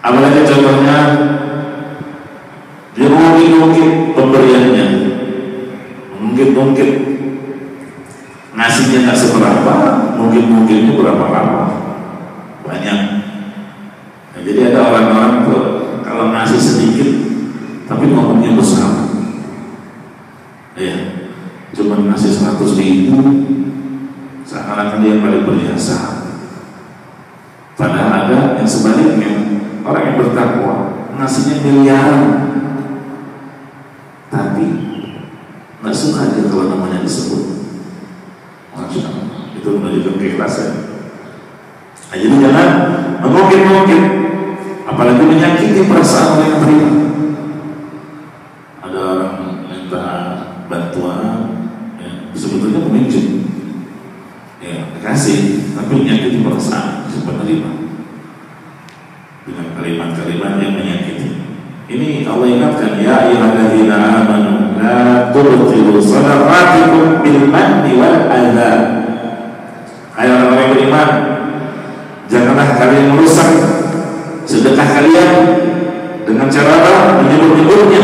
Apalagi contohnya dia mengungkit-ungkit pemberiannya, mungkin-mungkin nasinya tak seberapa, mungkin-mungkinnya berapa lama, banyak. Nah, jadi ada orang-orang tuh kalau nasi sedikit tapi ngomongnya besar, ya, cuma nasi 100.000 seakan-akan dia paling berjasa. Padahal ada yang sebaliknya, orang yang bertakwa nasinya miliaran, tapi nggak suka dia kalau namanya disebut. Masya Allah, itu menunjukkan keikhlasan. Nah, jadi jangan mengungkit-ungkit, apalagi menyakiti perasaan orang yang terima. Ada orang minta bantuan, ya, sebetulnya meminjam, ya kasih, tapi menyakiti perasaan si penerima dengan kalimat-kalimat yang menyakiti. Ini Allah ingatkan, ya ayyuhalladzina amanu la tubtilu shadaqatikum bil manni wal adha. Hai orang-orang yang beriman, janganlah kalian merusak sedekah kalian dengan cara menyebut-nyebutnya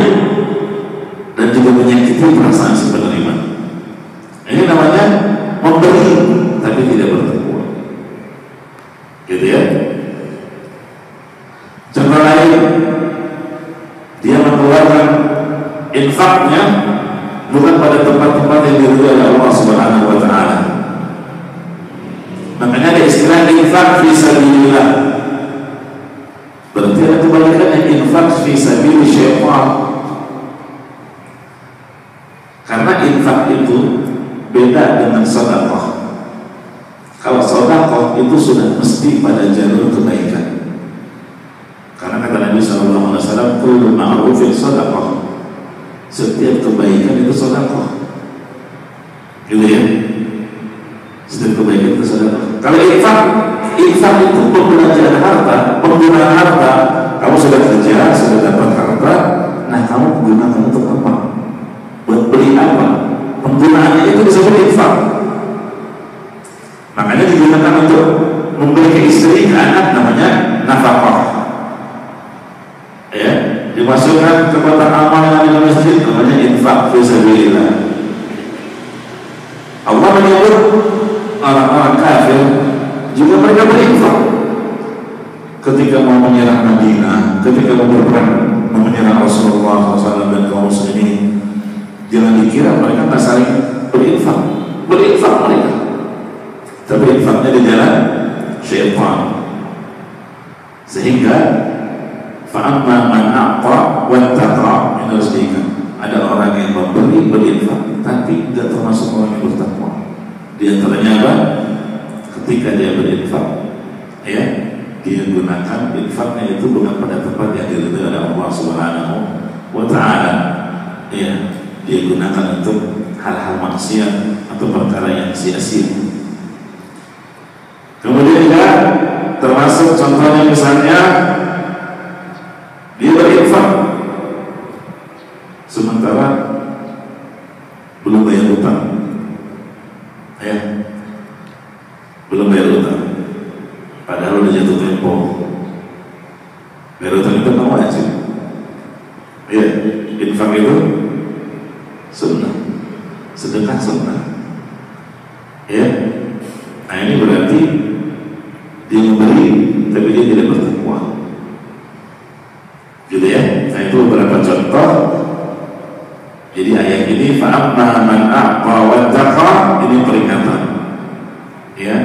dan juga menyakiti perasaan si penerima. Ini namanya memberi tapi tidak bertakwa, gitu ya. Contoh lain, dia mengeluarkan infaknya bukan pada tempat-tempat yang diridhai oleh Allah Subhanahu wa Ta'ala. Makanya ada istilah infak fi sabilillah. Berarti ada kebalikannya, infak fi sabili syaitan. Karena infak itu beda dengan sedekah. Kalau sedekah itu sudah mesti pada jalur kebaikan. Karena kata Nabi SAW, kullu ma'rufin shadaqah, setiap kebaikan itu shadaqah, gitu ya, setiap kebaikan itu shadaqah. Kalau infak itu pembelanjaan harta, penggunaan harta. Kamu sudah kerja, sudah dapat harta, nah kamu gunakan untuk apa? Buat beli apa? Penggunaannya itu disebut infak. Makanya digunakan untuk membeli ke istri, ke anak, namanya nafkah. Ya, dimasukkan ke kotak amal yang ada di masjid, namanya infak fi sabilillah. Allah menyebut orang-orang kafir juga mereka berinfak ketika mau menyerang Madinah, ketika mau berperang, mau menyerang Rasulullah SAW dan kaum muslimin. Jangan dikira mereka tak saling berinfak mereka, tapi infaknya di jalan syaitan. Sehingga fa'amma man a'ta wa taqa min rizqihi, ada orang yang memberi, berinfak, tapi tidak termasuk orang yang bertakwa. Di antaranya apa? Ketika dia berinfak, ya, dia gunakan infaknya itu bukan pada tempat yang diridhai oleh Allah Subhanahu wa Ta'ala. Ya, dia gunakan untuk hal-hal maksiat atau perkara yang sia-sia. Kemudian juga termasuk contohnya misalnya dia berinfak sementara belum bayar utang, ya, belum bayar utang, padahal udah jatuh tempo. Bayar utang itu wajib, ya, infak itu sunnah, sedekah sunnah, ya. Nah ini berarti dia memberi tapi dia tidak bertakwa, gitu ya. Nah itu beberapa contoh. Jadi ayat ini fa'amma man a'ta wa taqa, ini peringatan, ya,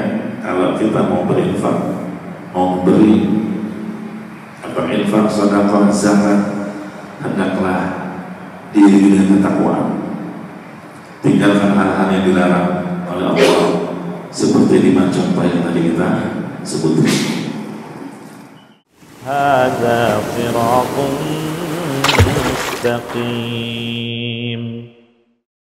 kalau kita mau berinfak, mau beri atau infak, sedekah, zakat, hendaklah diri dengan ketakwaan. Tinggalkan hal-hal yang dilarang oleh Allah seperti 5 contoh yang tadi kita sebutkan. هذا صراط مستقيم.